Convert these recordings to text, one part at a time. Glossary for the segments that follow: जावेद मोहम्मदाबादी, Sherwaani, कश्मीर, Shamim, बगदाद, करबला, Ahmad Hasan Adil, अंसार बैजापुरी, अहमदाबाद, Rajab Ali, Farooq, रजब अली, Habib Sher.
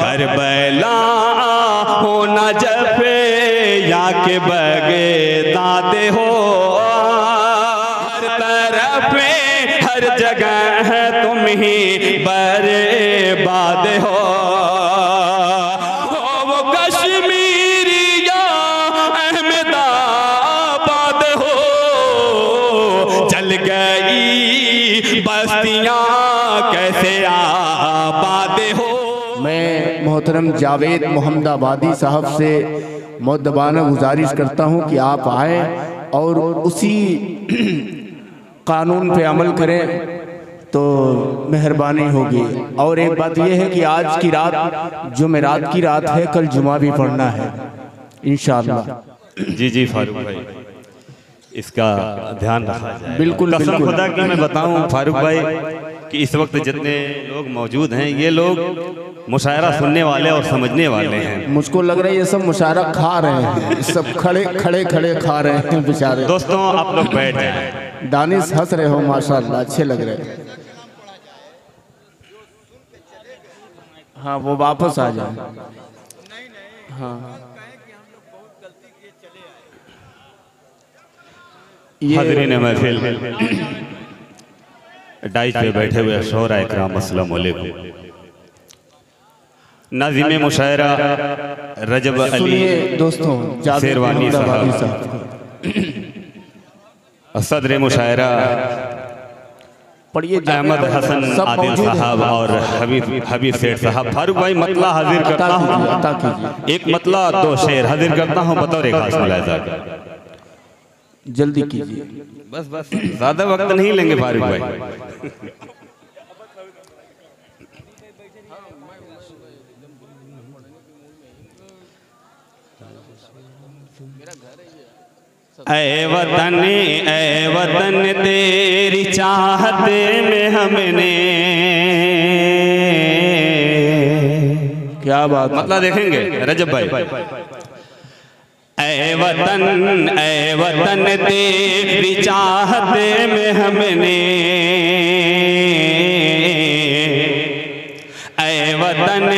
करबला हो ना जब या के बगे दादे हो, हर तरफ हर जगह तुम ही बर्बाद हो। वो कश्मीरी या अहमदाबाद हो, जल गई बस्तियाँ कैसे आबाद हो। मैं मोहतरम जावेद मोहम्मदाबादी साहब से मुद्दबाना गुजारिश करता हूं कि आप आए और उसी कानून पे अमल करें तो मेहरबानी होगी। और एक बात यह है कि आज की रात जुमेरात की रात है, कल जुमा भी पढ़ना है इंशाअल्लाह। जी जी फारूक भाई, इसका ध्यान रखा जाए। बिल्कुल कसम खुदा की मैं बताऊं फारूक भाई कि इस वक्त जितने लोग मौजूद हैं ये लोग मुशायरा सुनने वाले और समझने वाले हैं। मुझको लग रहा है ये सब मुशायरा खा रहे हैं, सब खड़े खड़े खड़े खा रहे हैं बेचारे। दोस्तों आप लोग बैठ जाएं। दानिश हंस रहे हो माशाल्लाह, अच्छे लग रहे हैं। हाँ वो वापस आ जाए। हाँ हाज़रीन महफिल डाइज पे बैठे हुए शोरा इकराम अस्सलाम वालेकुम। नाज़िम मुशायरा रजब अली दोस्तों शेरवानी साहब, सदर मुशायरा अहमद हसन आदिल साहब और हबीब शेर साहब। फारूक भाई मतला हाजिर करता हूँ, एक मतला दो शेर हाजिर करता हूँ बतौर खास मुलाहिज़ा। जल्दी कीजिए, बस बस ज्यादा वक्त नहीं लेंगे फारूक भाई। ऐ वतन तेरी चाहत में हमने क्या बात, मतलब देखेंगे रजब भाई। ऐ वतन तेरी चाहत में हमने, ऐ वतन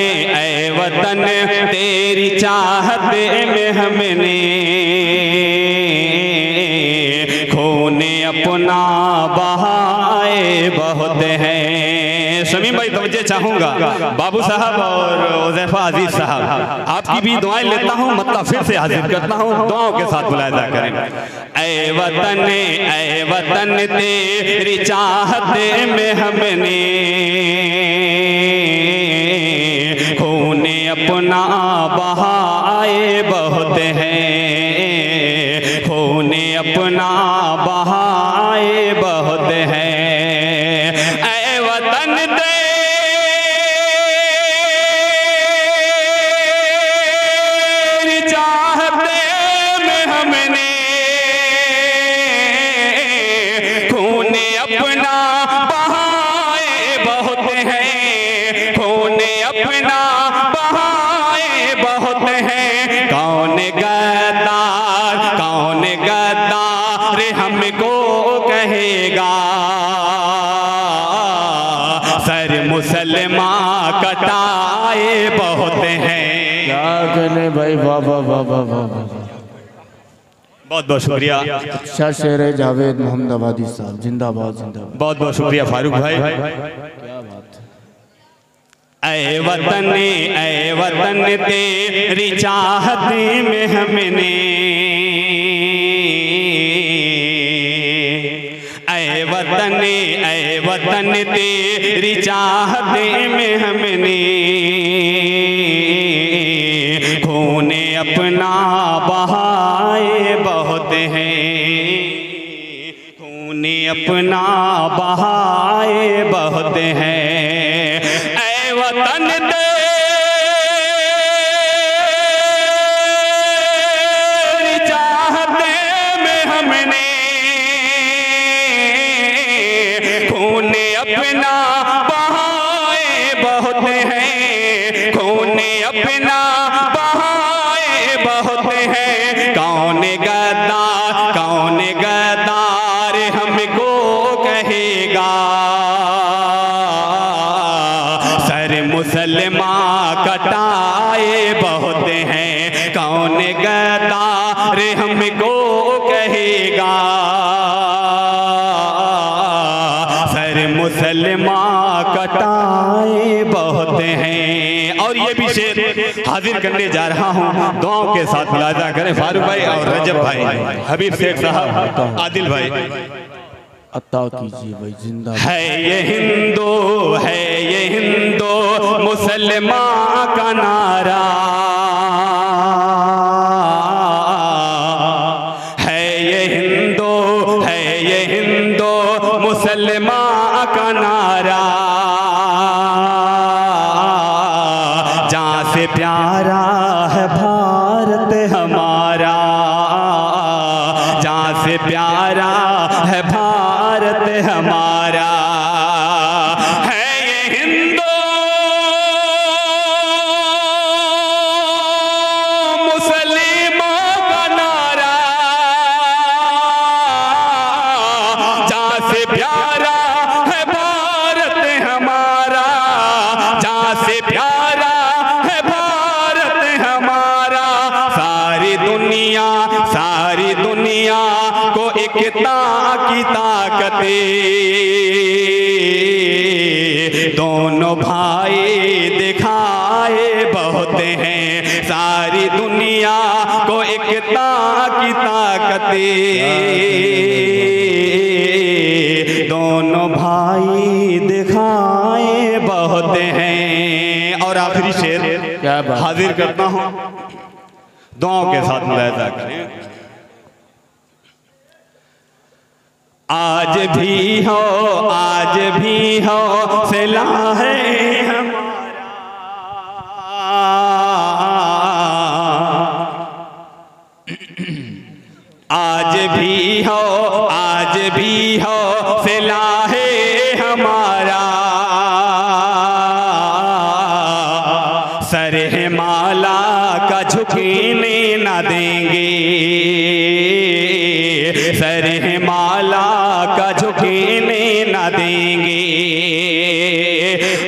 तेरी चाहत में हमने, खूने अपना बहाए बहुत है। शमीम भाई तवज्जो चाहूँगा, बाबू साहब और अजीज साहब आपकी भी दुआएं लेता हूँ, मतलब फिर से हाजिर करता हूँ, दुआओं के साथ मुलाहिज़ा करें। ऐ वतन तेरी चाहत में हमने, खूने अपना बहाए बहुत हैं, खूने अपना बहाए बहुत हैं। भाई वाह वाह वाह वाह वाह, बहुत बहुत शुक्रिया शाह शेर जावेद मोहम्मदाबादी साहब, जिंदाबाद जिंदाबाद। बहुत बहुत शुक्रिया फारूक भाई, क्या बात। ऐ वतन तेरी चाहत में हमने, ऐ वतन तेरी चाहत में हमने, खूने अपना बहाए बहुत हैं, खूने अपना बहाए बहुत हैं। ऐ वतन तेरी चाहत में हमने, खूने अपना बहाए बहुत हैं, खूने अपना माँ का घटाए बहुत हैं, कौन गदा रे हमको कहेगा। सर मुसलमान कटाए बहुत हैं। और ये भी शेर हाजिर करने जा रहा हूँ, दुआओं के साथ मुलाजा करें फारूक भाई और रजब भाई, हबीब शेर साहब, आदिल भाई। अता कीजिए भाई जिंदा है ये हिंदू, है ये हिंदू मुसलमान का नारा, है ये हिंदू, है ये हिंदू मुसलमान का नारा। जहाँ से प्यारा है भारत हमारा, जहाँ से प्यारा है हमारा, है ये हिंदू मुसलमान का नारा। जहाँ से प्यारा है भारत हमारा, जहाँ से प्यारा है भारत हमारा। सारी दुनिया को एकता की ताकतें दोनों भाई दिखाए बहुत हैं। सारी दुनिया को एकता की ताकतें दोनों भाई दिखाए बहुत हैं। और आखिरी शेर हाजिर करता हूँ, दुआओं के साथ मुलाहिजा करें। आज भी हो, आज भी हो सिला है हमारा, आज भी हो, आज भी हो सिला है हमारा। सर है माला का झुकने न देंगे, सर है माला का झुकने न देंगे।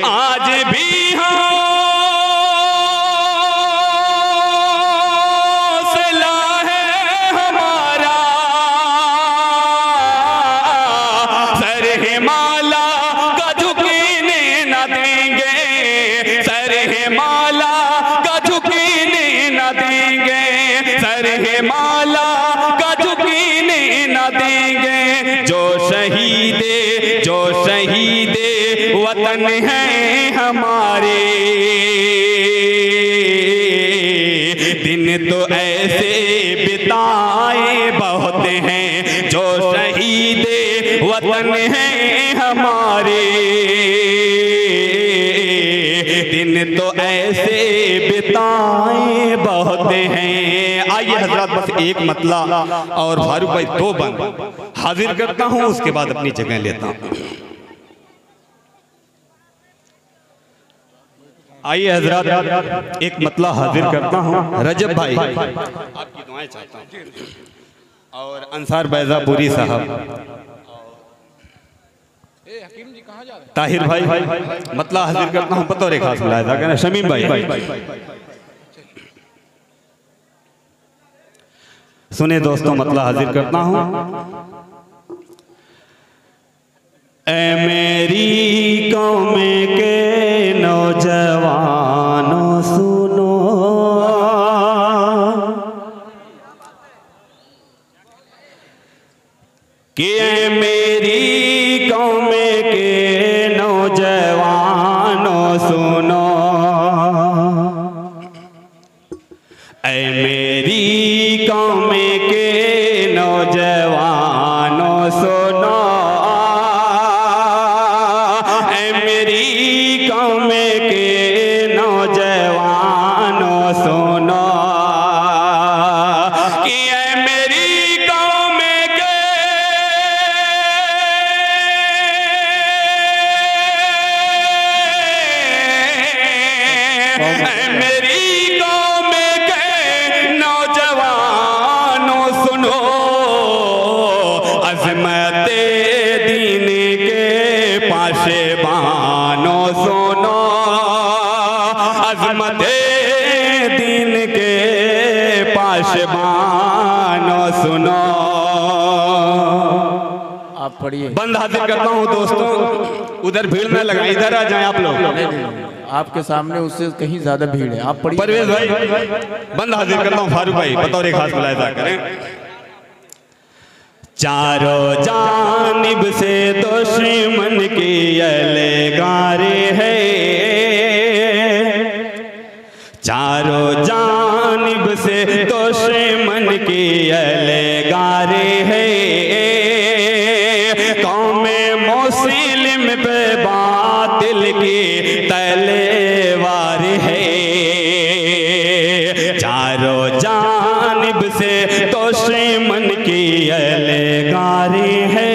आज भी हो सिला है हमारा, सर हिमाला का झुकने न देंगे, सर हिमाला का झुकने न देंगे, सर हिमाला का झुकने न देंगे। जो शहीदे वतन हैं हमारे, दिन तो ऐसे बिताए बहुत हैं। जो शहीदे वतन हैं हमारे, दिन तो ऐसे बिताए बहुत हैं। आइए हजरत बस एक मतला और फारूक भाई दो बंद हाजिर करता हूं, उसके बाद अपनी जगह लेता हूं। आइए हजरत एक मतला हाजिर करता हूं। रजब भाई आपकी दुआएं चाहता हूं और अंसार बैजापुरी साहब, ताहिर भाई मतला हाजिर करता हूं बतौर खास मुलाहिजा। शमीम भाई सुने दोस्तों मतला हाजिर करता हूं। ए मेरी कौम के नौजवानों सुनो, कि मेरी कौम के नौजवानों सुनो, ए मेरी कौम के नौजवानों सुनो, ए मेरी कौम के नौजवानों सुनो, कि ए मेरी कौम के मत दीन के पाशबानो सुनो। आप पढ़िए। बंद हाजिर करता हूँ दोस्तों, उधर भीड़ में लगा, इधर आ जाए आप लोग, आपके सामने उससे कहीं ज्यादा भीड़ है। आप पढ़िए। परवेज भाई बंद हाजिर करता हूँ। फारूक भाई बतौर एक खास मुलाहिज़ा करें। चारों जानिब से दुश्मन की अलगारी है, चारों जानिब से दुश्मन की अलगारी है, कौम मुस्लिम पे बातिल की तलवार है, चारों जानिब से दुश्मन की अलगारी है,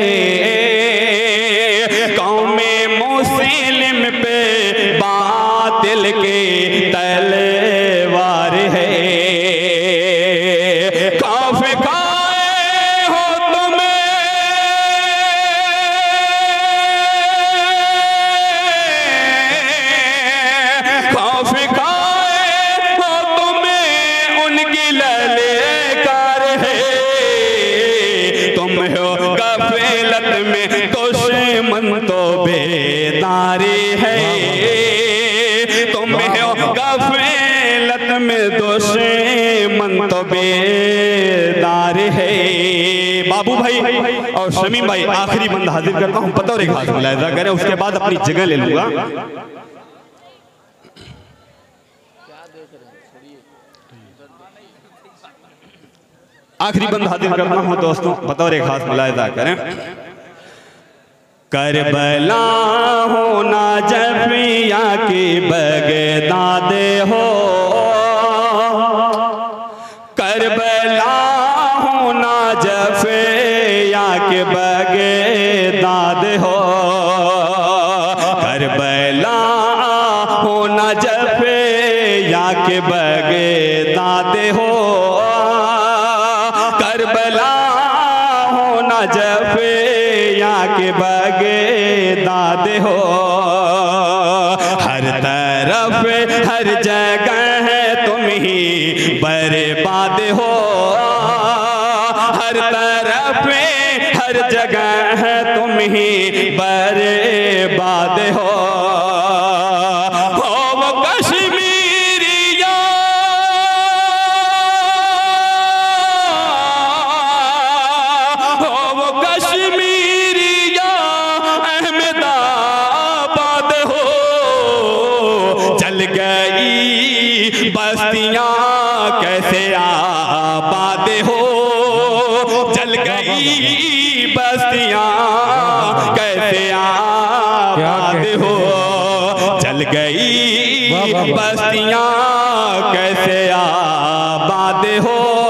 कौम मुस्लिम पे बातिल की तलवार है। खौफ खाए हो तुम्हें, खौफ खाए हो तुम्हें उनकी ललकार है, तुम हो गफलत में दुश्मन तो बेदारी है, तुम हो गफलत में दुश्मन तो बेदार है। बाबू भाई और शमीम भाई आखिरी बंद हाजिर करता हूँ, बतौर एक खास मुलाहिज़ा करें, उसके बाद अपनी जगह ले लूंगा। आखिरी बंद हाजिर करता हूँ दोस्तों, बतौर एक खास मुलाहिज़ा करें। करबला हो ना जफिया की बगदाद हो, करबला हो ना जफिया की बगदाद हो, करबला हो ना जफिया की बगदाद हो, करबला हो ना जफिया की बगदाद हो। हर तरफ हर जगह है तुम ही बर्बाद हो, हर तरफ हर जगह है तुम ही बर्बाद हो। वो कश्मीरिया हो, वो कश्मीरिया अहमदाबाद हो, जल गई बस्तियां कैसे आबाद हो, जल गई बस्तियां कैसे आबाद हो, जल गई बस्तियां कैसे आबाद हो।